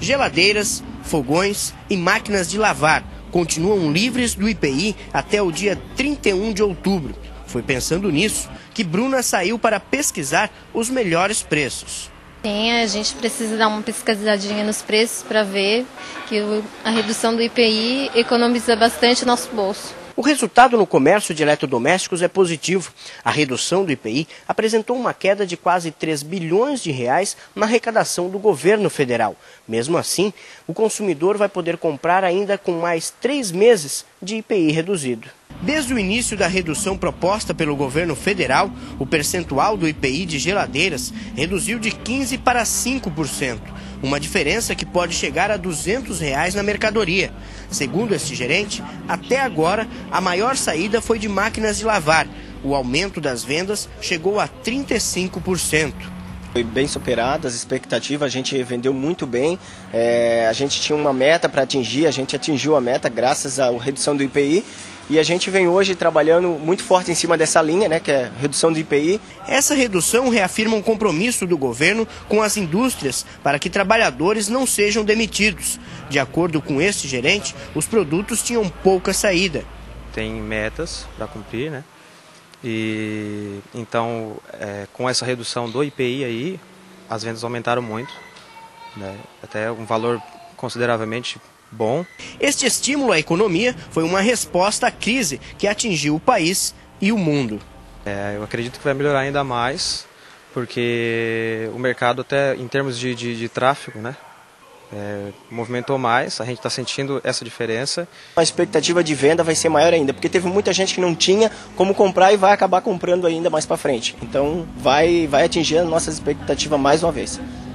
Geladeiras, fogões e máquinas de lavar continuam livres do IPI até o dia 31 de outubro. Foi pensando nisso que Bruna saiu para pesquisar os melhores preços. Sim, a gente precisa dar uma pesquisadinha nos preços para ver que a redução do IPI economiza bastante o nosso bolso. O resultado no comércio de eletrodomésticos é positivo. A redução do IPI apresentou uma queda de quase 3 bilhões de reais na arrecadação do governo federal. Mesmo assim, o consumidor vai poder comprar ainda com mais 3 meses de IPI reduzido. Desde o início da redução proposta pelo governo federal, o percentual do IPI de geladeiras reduziu de 15% para 5%, uma diferença que pode chegar a R$ 200 reais na mercadoria. Segundo este gerente, até agora a maior saída foi de máquinas de lavar. O aumento das vendas chegou a 35%. Foi bem superada as expectativas, a gente vendeu muito bem, a gente tinha uma meta para atingir, a gente atingiu a meta graças à redução do IPI e a gente vem hoje trabalhando muito forte em cima dessa linha, que é redução do IPI. Essa redução reafirma um compromisso do governo com as indústrias para que trabalhadores não sejam demitidos. De acordo com este gerente, os produtos tinham pouca saída. Tem metas para cumprir, E então, com essa redução do IPI aí, as vendas aumentaram muito, até um valor consideravelmente bom. Este estímulo à economia foi uma resposta à crise que atingiu o país e o mundo. Eu acredito que vai melhorar ainda mais, porque o mercado até em termos de tráfego, movimentou mais, a gente está sentindo essa diferença. A expectativa de venda vai ser maior ainda, porque teve muita gente que não tinha como comprar e vai acabar comprando ainda mais para frente. Então vai atingir a nossa expectativa mais uma vez.